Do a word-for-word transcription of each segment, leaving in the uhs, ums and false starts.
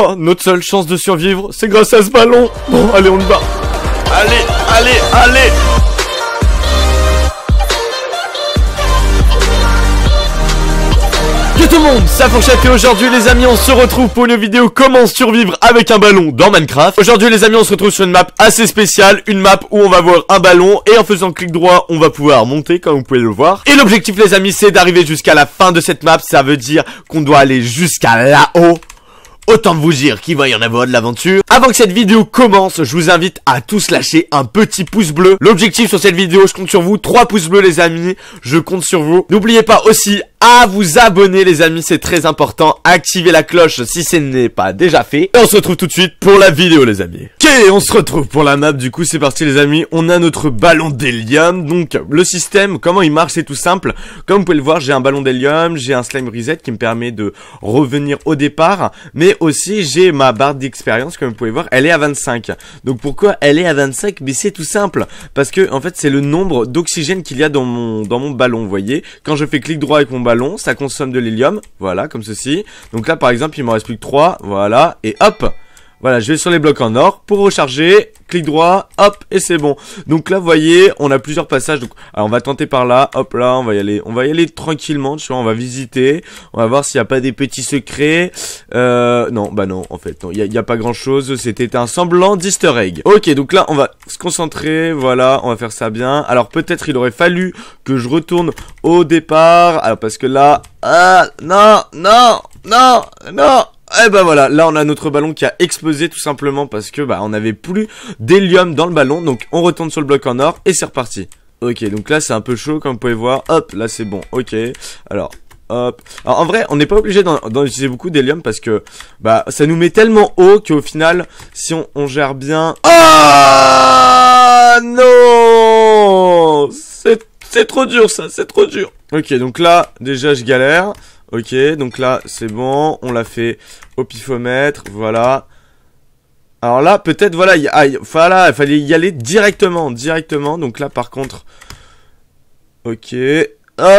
Oh, notre seule chance de survivre, c'est grâce à ce ballon. Bon, allez, on y va. Allez, allez, allez. Yo tout le monde, c'est LaFourchette et aujourd'hui les amis on se retrouve pour une vidéo comment survivre avec un ballon dans Minecraft. Aujourd'hui les amis on se retrouve sur une map assez spéciale, une map où on va avoir un ballon et en faisant clic droit on va pouvoir monter comme vous pouvez le voir. Et l'objectif les amis c'est d'arriver jusqu'à la fin de cette map, ça veut dire qu'on doit aller jusqu'à là-haut. Autant vous dire qu'il va y en avoir de l'aventure. Avant que cette vidéo commence, je vous invite à tous lâcher un petit pouce bleu. L'objectif sur cette vidéo, je compte sur vous. Trois pouces bleus les amis, je compte sur vous. N'oubliez pas aussi à vous abonner les amis, c'est très important. Activez la cloche si ce n'est pas déjà fait. Et on se retrouve tout de suite pour la vidéo les amis. Ok, on se retrouve pour la map du coup, c'est parti les amis. On a notre ballon d'hélium. Donc le système, comment il marche, c'est tout simple. Comme vous pouvez le voir, j'ai un ballon d'hélium, j'ai un slime reset qui me permet de revenir au départ. Mais aussi j'ai ma barre d'expérience, comme vous pouvez voir elle est à vingt-cinq. Donc pourquoi elle est à vingt-cinq? Mais c'est tout simple parce que en fait c'est le nombre d'oxygène qu'il y a dans mon dans mon ballon. Vous voyez, quand je fais clic droit avec mon ballon ça consomme de l'hélium, voilà, comme ceci. Donc là par exemple il m'en reste plus que trois, voilà, et hop. Voilà, je vais sur les blocs en or pour recharger, clic droit, hop, et c'est bon. Donc là, vous voyez, on a plusieurs passages. Donc, alors on va tenter par là, hop là, on va y aller, on va y aller tranquillement, tu vois, on va visiter, on va voir s'il n'y a pas des petits secrets. Euh, non, bah non, en fait, non, il n'y a, a pas grand-chose, c'était un semblant d'easter egg. Ok, donc là, on va se concentrer, voilà, on va faire ça bien. Alors peut-être il aurait fallu que je retourne au départ, alors parce que là, ah, non, non, non, non. Et bah voilà, là on a notre ballon qui a explosé tout simplement parce que bah on n'avait plus d'hélium dans le ballon. Donc on retourne sur le bloc en or et c'est reparti. Ok, donc là c'est un peu chaud comme vous pouvez voir. Hop, là c'est bon, ok. Alors... Hop. Alors en vrai on n'est pas obligé d'en utiliser beaucoup d'hélium parce que bah ça nous met tellement haut qu'au final si on, on gère bien. Ah non, c'est trop dur ça, c'est trop dur. Ok, donc là déjà je galère. Ok, donc là c'est bon, on l'a fait au pifomètre, voilà. Alors là peut-être voilà, il ah, voilà, fallait y aller directement, directement. Donc là par contre, ok.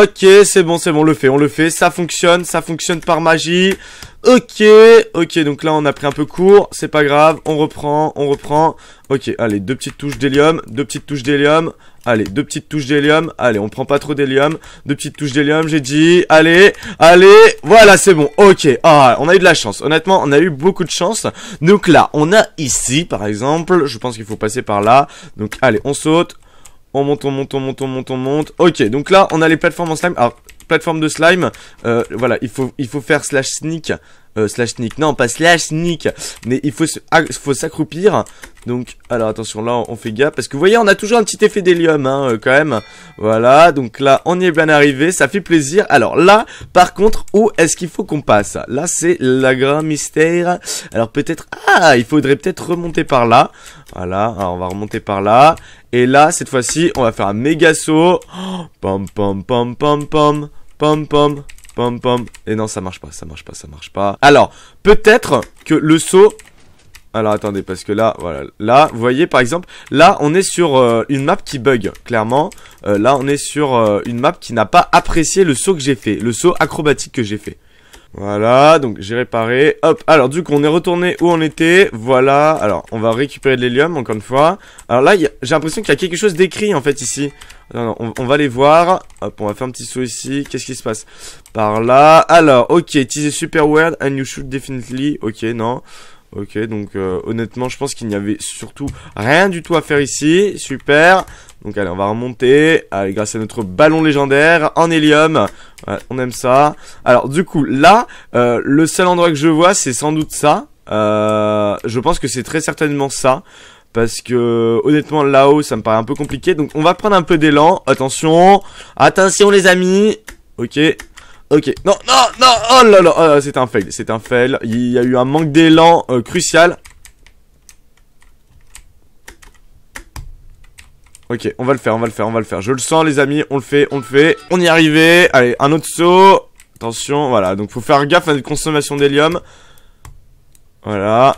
Ok, c'est bon, c'est bon, on le fait, on le fait, ça fonctionne, ça fonctionne par magie. Ok, ok, donc là on a pris un peu court, c'est pas grave, on reprend, on reprend. Ok, allez, deux petites touches d'hélium, deux petites touches d'hélium, allez, deux petites touches d'hélium, allez, on prend pas trop d'hélium, deux petites touches d'hélium, j'ai dit, allez, allez, voilà, c'est bon, ok, ah, on a eu de la chance, honnêtement, on a eu beaucoup de chance. Donc là, on a ici, par exemple, je pense qu'il faut passer par là, donc allez, on saute. On monte, on monte, on monte, on monte, on monte. Ok, donc là, on a les plateformes en slime. Alors, plateforme de slime, euh, voilà, il faut, il faut faire slash sneak. Euh, slash sneak, non, pas slash sneak. Mais il faut s'accroupir. Donc, alors, attention, là, on fait gaffe. Parce que, vous voyez, on a toujours un petit effet d'hélium, hein, euh, quand même. Voilà, donc là, on y est bien arrivé. Ça fait plaisir. Alors là, par contre, où est-ce qu'il faut qu'on passe? Là, c'est la grande mystère. Alors, peut-être... Ah, il faudrait peut-être remonter par là. Voilà, alors, on va remonter par là. Et là, cette fois-ci, on va faire un méga saut. Oh, pom, pom, pom, pom, pom, pom, pom, pom, pom. Et non, ça marche pas, ça marche pas, ça marche pas. Alors, peut-être que le saut... Alors, attendez, parce que là, voilà. Là, vous voyez, par exemple, là, on est sur euh, une map qui bug, clairement. Euh, là, on est sur euh, une map qui n'a pas apprécié le saut que j'ai fait. Le saut acrobatique que j'ai fait. Voilà, donc j'ai réparé, hop, alors du coup on est retourné où on était, voilà, alors on va récupérer de l'hélium encore une fois. Alors là, j'ai l'impression qu'il y a quelque chose d'écrit en fait ici, non, non, on, on va aller voir, hop, on va faire un petit saut ici, qu'est-ce qui se passe? Par là, alors, ok, it is super weird and you should definitely, ok, non. Ok, donc euh, honnêtement je pense qu'il n'y avait surtout rien du tout à faire ici, super. Donc allez, on va remonter, allez, grâce à notre ballon légendaire en hélium, ouais, on aime ça. Alors du coup là, euh, le seul endroit que je vois c'est sans doute ça, euh, je pense que c'est très certainement ça. Parce que honnêtement là-haut ça me paraît un peu compliqué, donc on va prendre un peu d'élan, attention, attention les amis. Ok. Ok, non, non, non, oh là là, oh, c'est un fail, c'est un fail, il y a eu un manque d'élan euh, crucial. Ok, on va le faire, on va le faire, on va le faire, je le sens les amis, on le fait, on le fait, on y est arrivé, allez, un autre saut, attention, voilà, donc faut faire gaffe à notre consommation d'hélium. Voilà,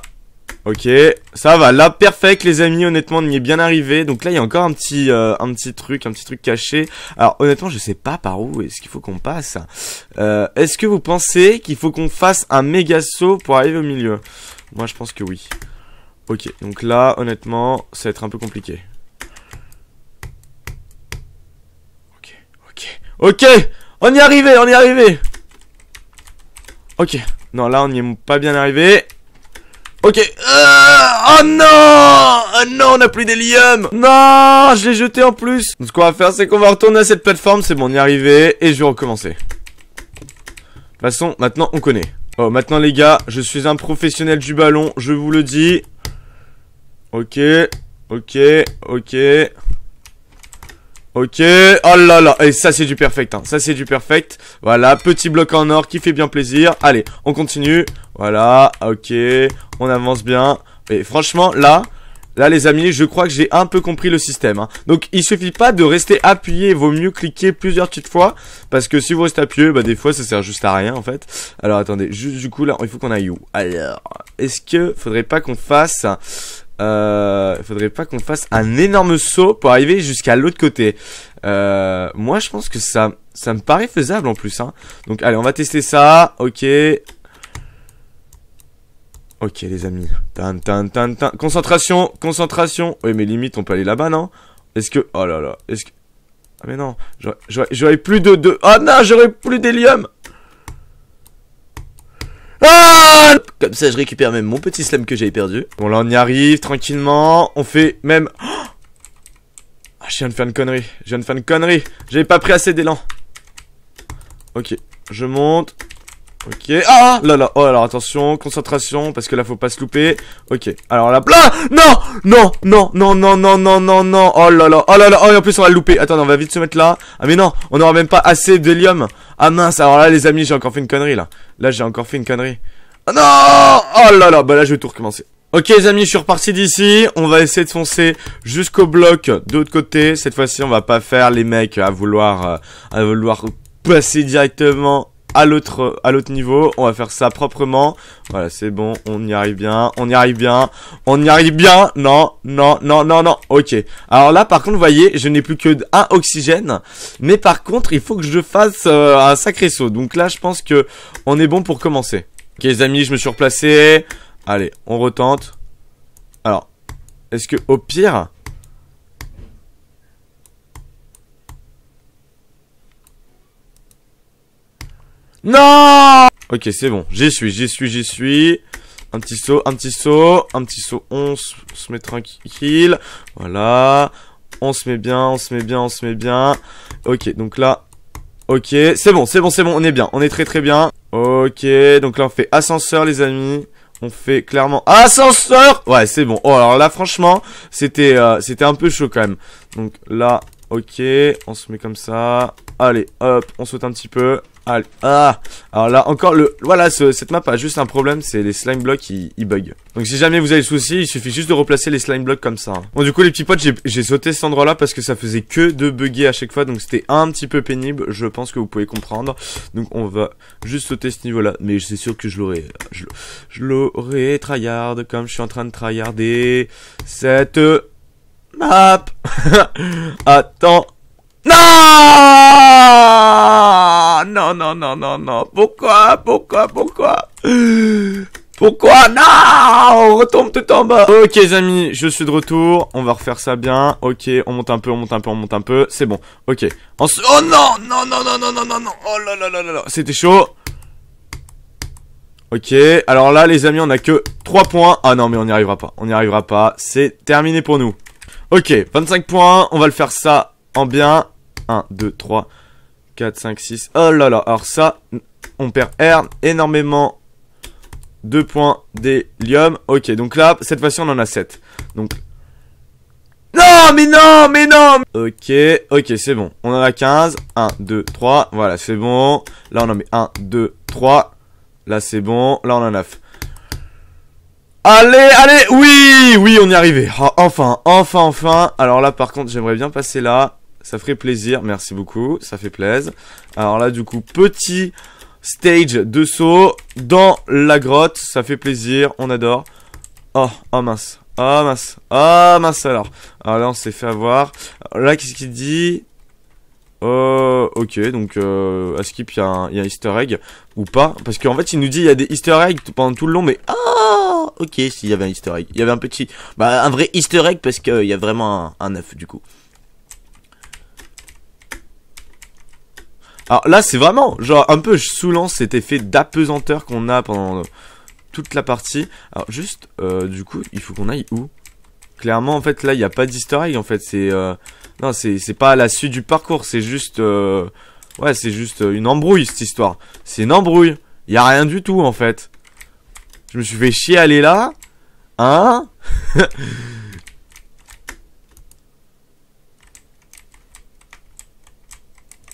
Ok, ça va, là, perfect les amis, honnêtement on y est bien arrivé. Donc là il y a encore un petit, euh, un petit truc, un petit truc caché. Alors honnêtement je sais pas par où est-ce qu'il faut qu'on passe. euh, Est-ce que vous pensez qu'il faut qu'on fasse un méga saut pour arriver au milieu? Moi je pense que oui. Ok, donc là honnêtement ça va être un peu compliqué. Ok, ok, ok, on y est arrivé, on y est arrivé. Ok, non là on n'y est pas bien arrivé. Ok, euh, oh non, oh non, on a plus d'hélium. Non, je l'ai jeté en plus. Donc ce qu'on va faire c'est qu'on va retourner à cette plateforme. C'est bon, on y est arrivé et je vais recommencer. De toute façon, maintenant on connaît. Oh, maintenant les gars, je suis un professionnel du ballon, je vous le dis. Ok, ok, ok. Ok, oh là là, et ça c'est du perfect, hein. Ça c'est du perfect. Voilà, petit bloc en or qui fait bien plaisir. Allez, on continue. Voilà, ok, on avance bien. Et franchement, là, là les amis, je crois que j'ai un peu compris le système, hein. Donc il suffit pas de rester appuyé, vaut mieux cliquer plusieurs petites fois. Parce que si vous restez appuyé, bah des fois ça sert juste à rien en fait. Alors attendez, juste du coup là, il faut qu'on aille où? Alors, est-ce que faudrait pas qu'on fasse... Euh, faudrait pas qu'on fasse un énorme saut pour arriver jusqu'à l'autre côté. euh, Moi je pense que ça, ça me paraît faisable en plus, hein. Donc allez on va tester ça. Ok. Ok les amis, tan, tan, tan, tan. Concentration, concentration. Oui mais limite on peut aller là-bas non? Est-ce que... Oh là là, est-ce que... Ah mais non, j'aurais plus de... de... Oh non, j'aurais plus d'hélium. Ah, comme ça je récupère même mon petit slam que j'avais perdu. Bon là on y arrive tranquillement. On fait même... Ah je viens de faire une connerie. Je viens de faire une connerie. J'avais pas pris assez d'élan. Ok, je monte. Ok, ah là là. Oh alors attention, concentration parce que là faut pas se louper. Ok, alors là... Ah non, non, non, non, non, non, non, non, non. Oh là là, oh là là, oh et en plus on va le louper. Attends, on va vite se mettre là. Ah mais non, on aura même pas assez d'hélium. Ah mince, alors là les amis j'ai encore fait une connerie là. Là j'ai encore fait une connerie. Oh non, oh là là, bah là je vais tout recommencer. Ok les amis, je suis reparti d'ici. On va essayer de foncer jusqu'au bloc de l'autre côté. Cette fois-ci on va pas faire les mecs à vouloir euh, à vouloir passer directement à l'autre à l'autre niveau. On va faire ça proprement. Voilà c'est bon, on y arrive bien, on y arrive bien, on y arrive bien. Non non non non non. Ok, alors là par contre vous voyez je n'ai plus que un oxygène. Mais par contre il faut que je fasse euh, un sacré saut. Donc là je pense que on est bon pour commencer. Ok les amis, je me suis replacé. Allez on retente. Alors est-ce que au pire... Non. Ok c'est bon, j'y suis, j'y suis, j'y suis. Un petit saut, un petit saut, un petit saut, on se met tranquille. Voilà, on se met bien, on se met bien, on se met bien. Ok donc là, ok c'est bon, c'est bon, c'est bon, on est bien, on est très très bien. Ok donc là on fait ascenseur les amis. On fait clairement ascenseur. Ouais c'est bon, oh alors là franchement c'était euh, c'était un peu chaud quand même. Donc là, ok, on se met comme ça. Allez hop, on saute un petit peu. Allez, ah, alors là encore le... Voilà, ce, cette map a juste un problème, c'est les slime blocks, ils, ils bug. Donc si jamais vous avez le souci, il suffit juste de replacer les slime blocks comme ça. Bon du coup les petits potes, j'ai sauté cet endroit là parce que ça faisait que de bugger à chaque fois. Donc c'était un petit peu pénible, je pense que vous pouvez comprendre. Donc on va juste sauter ce niveau là. Mais c'est sûr que je l'aurais... Je, je l'aurais tryhard comme je suis en train de tryharder cette map. Attends. Non, non, non, non, non, non. Pourquoi, pourquoi, pourquoi, pourquoi, non, on retombe tout en bas. Ok les amis, je suis de retour. On va refaire ça bien. Ok, on monte un peu, on monte un peu, on monte un peu. C'est bon. Ok. On se... Oh non, non, non, non, non, non, non, non. Oh là là là là là. C'était chaud. Ok, alors là les amis, on a que trois points. Ah non mais on n'y arrivera pas. On n'y arrivera pas. C'est terminé pour nous. Ok, vingt-cinq points. On va le faire ça en bien. un, deux, trois, quatre, cinq, six. Oh là là, alors ça, on perd R énormément. deux points d'hélium. Ok, donc là, cette fois-ci, on en a sept. Donc. Non, mais non, mais non. Ok, ok, c'est bon. On en a quinze. un, deux, trois. Voilà, c'est bon. Là, on en met un, deux, trois. Là, c'est bon. Là, on en a neuf. Allez, allez, oui, oui, on y est arrivé. Oh, enfin, enfin, enfin. Alors là, par contre, j'aimerais bien passer là. Ça ferait plaisir, merci beaucoup, ça fait plaisir. Alors là du coup, petit stage de saut dans la grotte, ça fait plaisir, on adore. Oh, oh mince. Oh mince. Oh mince alors. Alors là, on s'est fait avoir. Alors là, qu'est-ce qu'il dit? Euh, ok, donc euh, à Skip, il y a un easter egg ou pas? Parce qu'en fait, il nous dit il y a des easter eggs pendant tout le long, mais... Ah, ok, s'il y avait un easter egg. Il y avait un petit... Bah, un vrai easter egg parce qu'il euh, y a vraiment un œuf, du coup. Alors là, c'est vraiment, genre, un peu saoulant cet effet d'apesanteur qu'on a pendant euh, toute la partie. Alors juste, euh, du coup, il faut qu'on aille où? Clairement, en fait, là, il n'y a pas d'easter egg, en fait, c'est... Euh... Non, c'est pas à la suite du parcours, c'est juste... Euh... Ouais, c'est juste une embrouille, cette histoire. C'est une embrouille. Il n'y a rien du tout, en fait. Je me suis fait chier à aller là. Hein?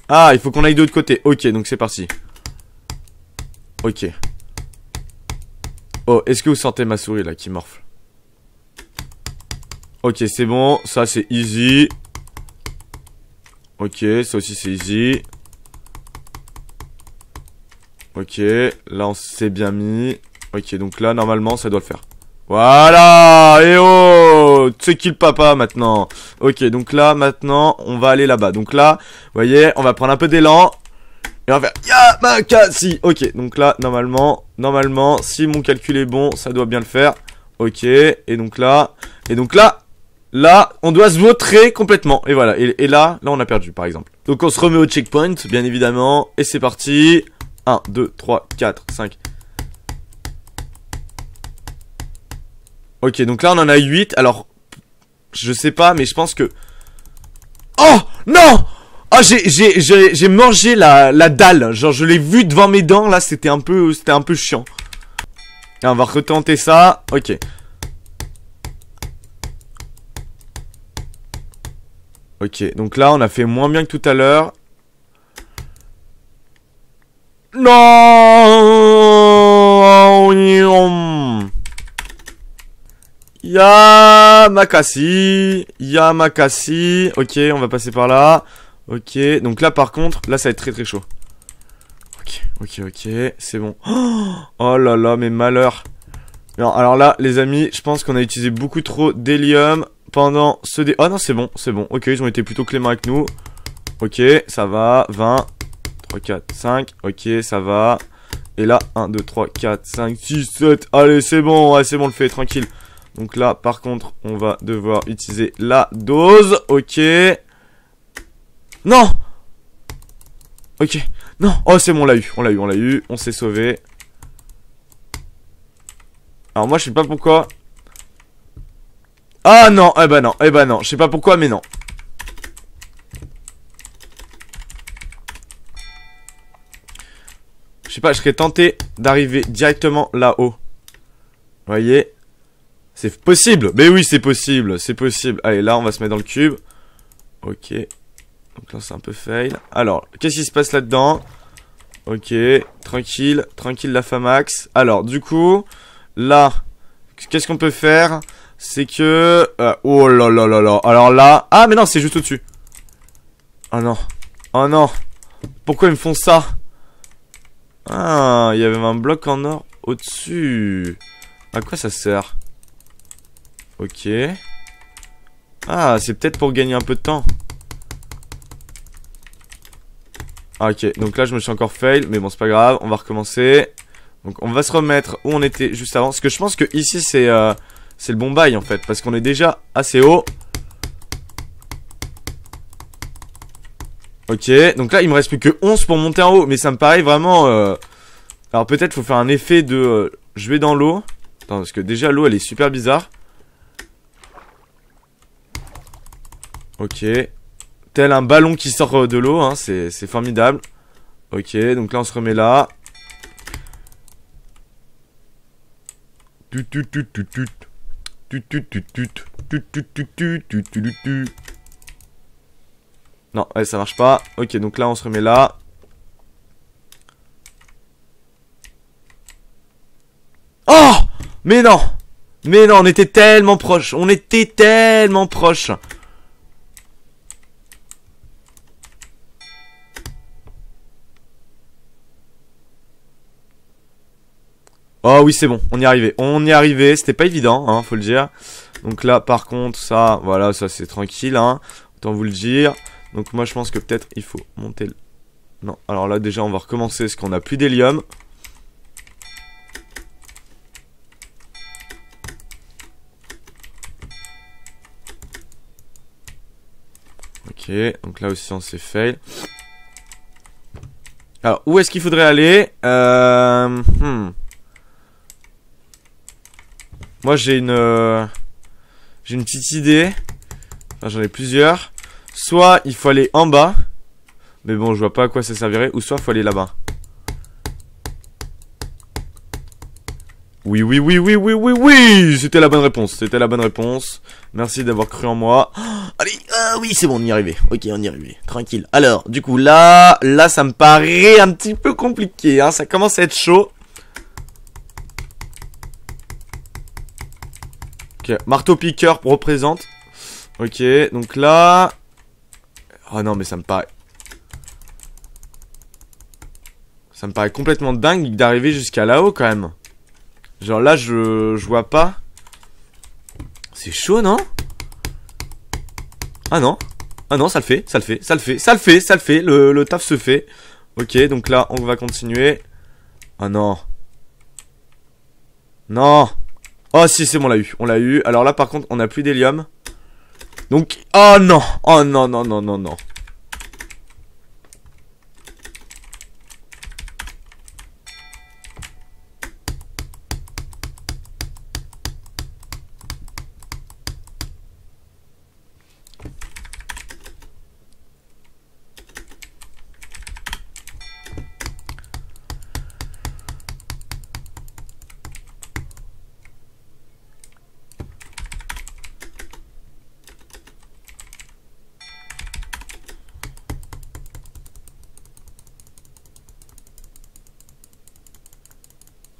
Ah, il faut qu'on aille de l'autre côté. Ok, donc c'est parti. Ok. Oh, est-ce que vous sentez ma souris, là, qui morfle? Ok, c'est bon. Ça, c'est easy. Ok, ça aussi c'est easy. Ok, là on s'est bien mis. Ok, donc là normalement ça doit le faire. Voilà, et oh, c'est qui le papa maintenant? Ok, donc là maintenant on va aller là-bas. Donc là, vous voyez, on va prendre un peu d'élan. Et on va faire Yamakasi. Ok, donc là normalement, normalement, si mon calcul est bon, ça doit bien le faire. Ok, et donc là, et donc là. Là, on doit se vautrer complètement. Et voilà, et, et là, là on a perdu par exemple. Donc on se remet au checkpoint, bien évidemment. Et c'est parti. Un, deux, trois, quatre, cinq. Ok, donc là on en a huit. Alors, je sais pas, mais je pense que... Oh, non! Ah, j'ai mangé la, la dalle. Genre, je l'ai vu devant mes dents. Là, c'était un peu, c'était un peu chiant. Et on va retenter ça. Ok. Ok, donc là, on a fait moins bien que tout à l'heure. Non! Yamakasi. Yamakasi. Ok, on va passer par là. Ok, donc là, par contre, là, ça va être très très chaud. Ok, ok, ok, c'est bon. Oh là là, mais malheur. Non, alors là, les amis, je pense qu'on a utilisé beaucoup trop d'hélium. Pendant ce dé... Oh non, c'est bon, c'est bon. Ok, ils ont été plutôt cléments avec nous. Ok, ça va. vingt, trois, quatre, cinq. Ok, ça va. Et là, un, deux, trois, quatre, cinq, six, sept. Allez, c'est bon, ouais, c'est bon, on le fait, tranquille. Donc là, par contre, on va devoir utiliser la dose. Ok. Non. Ok, non. Oh, c'est bon, on l'a eu, on l'a eu, on l'a eu. On s'est sauvé. Alors moi, je sais pas pourquoi... Ah non, eh ben non, eh ben non, je sais pas pourquoi mais non. Je sais pas, je serais tenté d'arriver directement là-haut. Voyez, c'est possible, mais oui c'est possible, c'est possible. Allez là on va se mettre dans le cube. Ok, donc là c'est un peu fail. Alors, qu'est-ce qui se passe là-dedans? Ok, tranquille, tranquille la Famax. Alors du coup, là, qu'est-ce qu'on peut faire? C'est que... Euh, oh là là là là. Alors là... Ah mais non, c'est juste au-dessus. Oh non. Oh non. Pourquoi ils me font ça? Ah, il y avait un bloc en or au-dessus. À quoi ça sert? Ok. Ah, c'est peut-être pour gagner un peu de temps. Ah, ok, donc là je me suis encore fail. Mais bon, c'est pas grave, on va recommencer. Donc on va se remettre où on était juste avant. Parce que je pense que ici c'est... Euh... C'est le bon bail en fait, parce qu'on est déjà assez haut. Ok, donc là il me reste plus que onze pour monter en haut. Mais ça me paraît vraiment euh... Alors peut-être faut faire un effet de euh... Je vais dans l'eau. Attends, parce que déjà l'eau elle est super bizarre. Ok. Tel un ballon qui sort de l'eau hein. C'est formidable. Ok, donc là on se remet là. Tut tut tut tut tut. Non, ouais, ça marche pas. Ok, donc là, on se remet là. Oh! Mais non! Mais non, on était tellement proche. On était tellement proche. Oh oui, c'est bon, on y est arrivé. On y est arrivé, c'était pas évident, hein, faut le dire. Donc là, par contre, ça, voilà, ça c'est tranquille, hein. Autant vous le dire. Donc moi, je pense que peut-être il faut monter le... Non, alors là, déjà, on va recommencer parce qu'on n'a plus d'hélium. Ok, donc là aussi, on s'est fail. Alors, où est-ce qu'il faudrait aller? euh, hmm. Moi, j'ai une... Euh, j'ai une petite idée. Enfin, j'en ai plusieurs. Soit il faut aller en bas. Mais bon, je vois pas à quoi ça servirait. Ou soit il faut aller là-bas. Oui, oui, oui, oui, oui, oui, oui. C'était la bonne réponse. C'était la bonne réponse. Merci d'avoir cru en moi. Oh, allez, ah oui, c'est bon, on y est arrivé. Ok, on y est arrivé. Tranquille. Alors, du coup, là, là, ça me paraît un petit peu compliqué, hein. Ça commence à être chaud. Ok, marteau-piqueur représente. Ok, donc là... Oh non, mais ça me paraît... Ça me paraît complètement dingue d'arriver jusqu'à là-haut quand même. Genre là, je, je vois pas. C'est chaud, non? Ah non. Ah non, ça le fait, ça le fait, ça le fait, ça le fait, ça le fait. Le, le taf se fait. Ok, donc là, on va continuer. Ah non. Non. Oh si, c'est bon, on l'a eu, on l'a eu. Alors là, par contre, on n'a plus d'hélium. Donc, oh non. Oh non, non, non, non, non.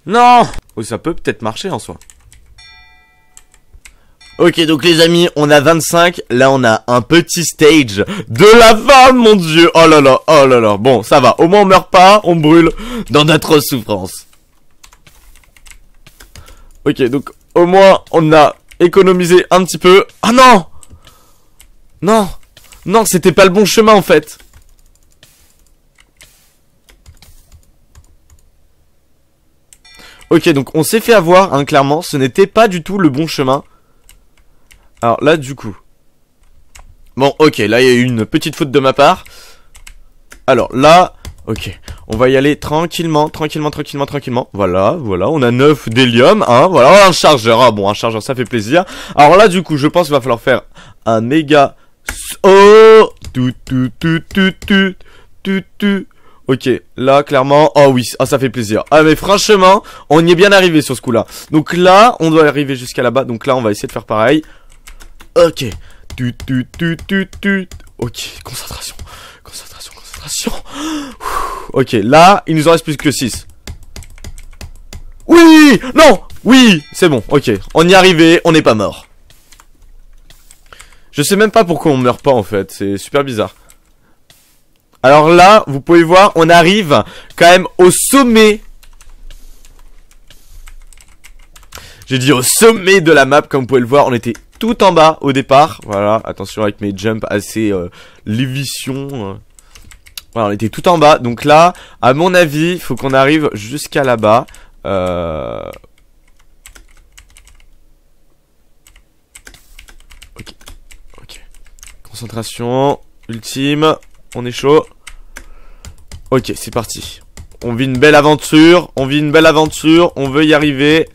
Non! Oh, ça peut peut-être marcher en soi. Ok, donc les amis, on a vingt-cinq. Là, on a un petit stage de lava, mon dieu! Oh là là, oh là là. Bon, ça va. Au moins, on meurt pas, on brûle dans notre souffrance. Ok, donc au moins, on a économisé un petit peu. Ah non! Non! Non, c'était pas le bon chemin en fait. Ok, donc on s'est fait avoir, hein, clairement. Ce n'était pas du tout le bon chemin. Alors là, du coup... Bon, ok, là, il y a eu une petite faute de ma part. Alors là... Ok, on va y aller tranquillement, tranquillement, tranquillement, tranquillement. Voilà, voilà, on a neuf d'hélium, hein. Voilà, on a un chargeur. Ah bon, un chargeur, ça fait plaisir. Alors là, du coup, je pense qu'il va falloir faire un méga... Oh tu, tu, tu, tu, tu, tu, tu. Ok, là, clairement, oh oui, ah, ça fait plaisir. Ah, mais franchement, on y est bien arrivé sur ce coup-là. Donc là, on doit arriver jusqu'à là-bas. Donc là, on va essayer de faire pareil. Ok. Tu, tu, tu, tu, tu. Ok, concentration, concentration, concentration. Ouh. Ok, là, il nous en reste plus que six. Oui, non, oui, c'est bon, ok. On y est arrivé, on n'est pas mort. Je sais même pas pourquoi on meurt pas, en fait. C'est super bizarre. Alors là, vous pouvez voir, on arrive quand même au sommet. J'ai dit au sommet de la map, comme vous pouvez le voir, on était tout en bas au départ. Voilà, attention avec mes jumps assez euh, lévitions. Voilà, on était tout en bas. Donc là, à mon avis, il faut qu'on arrive jusqu'à là-bas. Euh... Ok, ok. Concentration, ultime. On est chaud. Ok, c'est parti. On vit une belle aventure. On vit une belle aventure. On veut y arriver.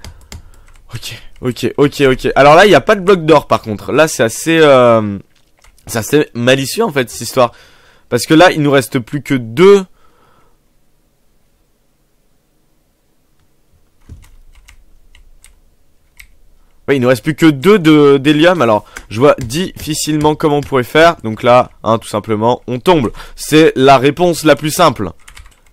Ok, ok, ok, ok. Alors là, il n'y a pas de bloc d'or par contre. Là, c'est assez, euh, c'est assez malicieux en fait, cette histoire. Parce que là, il nous reste plus que deux. Ouais, il nous reste plus que deux d'hélium. Alors, je vois difficilement comment on pourrait faire. Donc là, hein, tout simplement, on tombe. C'est la réponse la plus simple.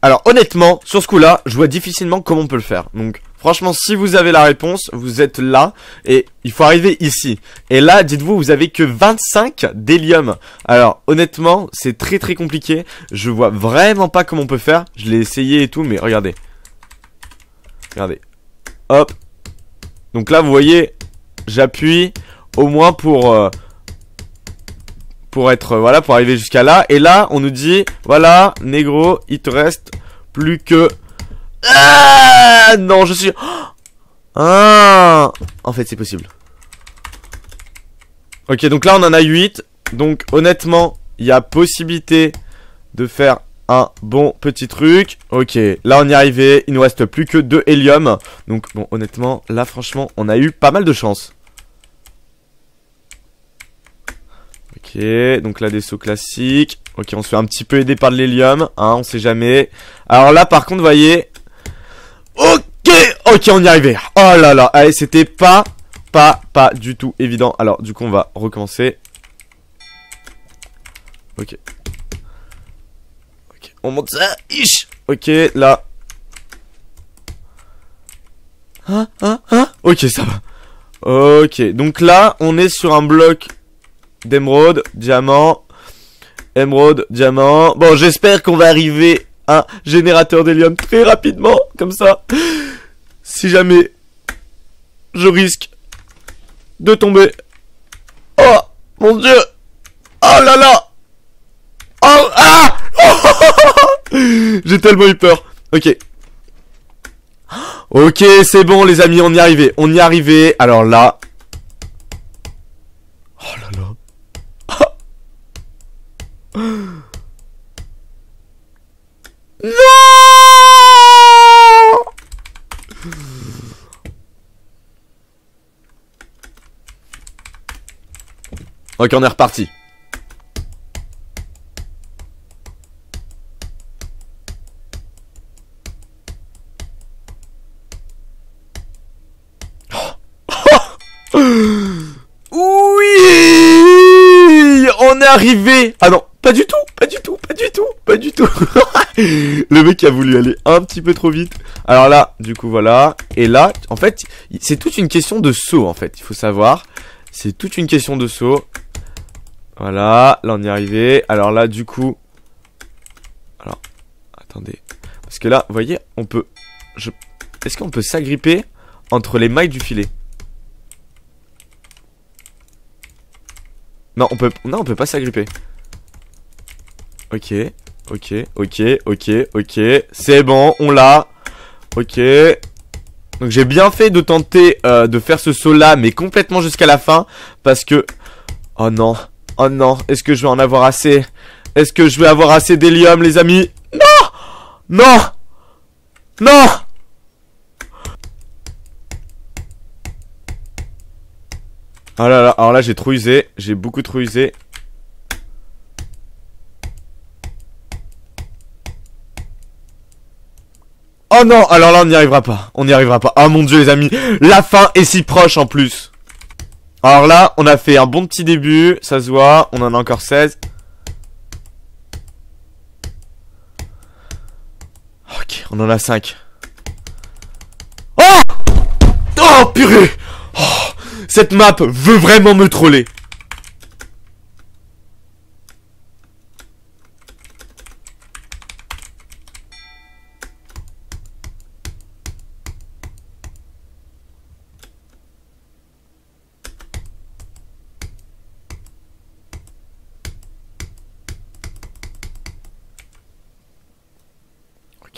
Alors, honnêtement, sur ce coup-là, je vois difficilement comment on peut le faire. Donc, franchement, si vous avez la réponse, vous êtes là. Et il faut arriver ici. Et là, dites-vous, vous avez que vingt-cinq d'hélium. Alors, honnêtement, c'est très très compliqué. Je vois vraiment pas comment on peut faire. Je l'ai essayé et tout, mais regardez. Regardez. Hop. Donc là vous voyez, j'appuie au moins pour euh, pour être euh, voilà, pour arriver jusqu'à là. Et là on nous dit voilà négro, il te reste plus que ah non je suis ah en fait c'est possible. Ok, donc là on en a huit. Donc honnêtement il y a possibilité de faire un bon petit truc. Ok, là on y est arrivé. Il nous reste plus que deux hélium. Donc bon, honnêtement là franchement on a eu pas mal de chance. Ok, donc là des sauts classiques. Ok, on se fait un petit peu aider par de l'hélium, hein, on sait jamais. Alors là par contre voyez. Ok, ok on y est arrivé. Oh là là, allez c'était pas Pas, pas du tout évident. Alors du coup on va recommencer. Ok. Ok, on monte ça. Ok, là ah, ah, ah. Ok, ça va. Ok, donc là on est sur un bloc d'émeraude, diamant. Émeraude, diamant. Bon, j'espère qu'on va arriver à un générateur d'hélium très rapidement. Comme ça, si jamais je risque de tomber. Oh mon dieu. Oh là là. Oh ah oh. J'ai tellement eu peur. Ok. Ok, c'est bon les amis, on y est arrivé. On y est arrivé. Alors là. Oh là là. Oh. Non. Ok, on est reparti. Oui, on est arrivé. Ah non, pas du tout, pas du tout, pas du tout, pas du tout. Le mec a voulu aller un petit peu trop vite. Alors là, du coup, voilà. Et là, en fait, c'est toute une question de saut, en fait. Il faut savoir, c'est toute une question de saut. Voilà, là on y est arrivé. Alors là du coup, alors attendez, parce que là vous voyez on peut je... Est-ce qu'on peut s'agripper entre les mailles du filet? Non on peut, non on peut pas s'agripper. Ok, ok, ok, ok, ok. C'est bon, on l'a. Ok. Donc j'ai bien fait de tenter euh, de faire ce saut là, mais complètement jusqu'à la fin. Parce que... Oh non. Oh non, est-ce que je vais en avoir assez? Est-ce que je vais avoir assez d'hélium, les amis? Non! Non! Non! Oh là là, alors là j'ai trop usé, j'ai beaucoup trop usé. Oh non, alors là on n'y arrivera pas, on n'y arrivera pas. Oh mon dieu les amis, la fin est si proche en plus. Alors là, on a fait un bon petit début, ça se voit, on en a encore seize. Ok, on en a cinq. Oh! Oh purée! Oh, cette map veut vraiment me troller.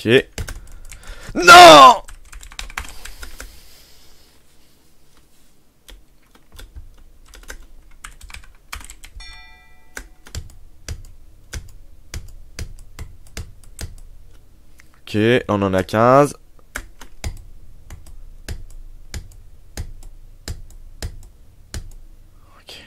Okay. Non! Ok, on en a quinze. Ok.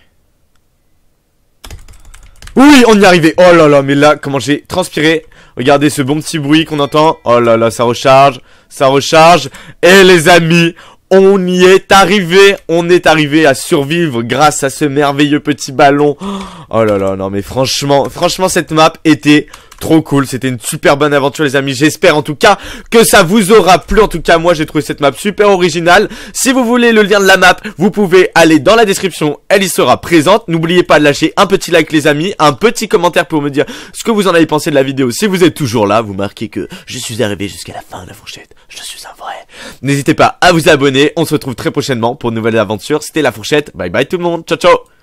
Oui, on y est arrivé. Oh là là, mais là, comment j'ai transpiré. Regardez ce bon petit bruit qu'on entend. Oh là là, ça recharge, ça recharge. Et les amis, on y est arrivé. On est arrivé à survivre grâce à ce merveilleux petit ballon. Oh là là, non mais franchement, franchement cette map était trop cool, c'était une super bonne aventure les amis. J'espère en tout cas que ça vous aura plu. En tout cas moi j'ai trouvé cette map super originale. Si vous voulez le lien de la map, vous pouvez aller dans la description, elle y sera présente. N'oubliez pas de lâcher un petit like les amis, un petit commentaire pour me dire ce que vous en avez pensé de la vidéo. Si vous êtes toujours là, vous marquez que je suis arrivé jusqu'à la fin de la fourchette, je suis un vrai. N'hésitez pas à vous abonner, on se retrouve très prochainement pour une nouvelle aventure. C'était la fourchette, bye bye tout le monde, ciao ciao.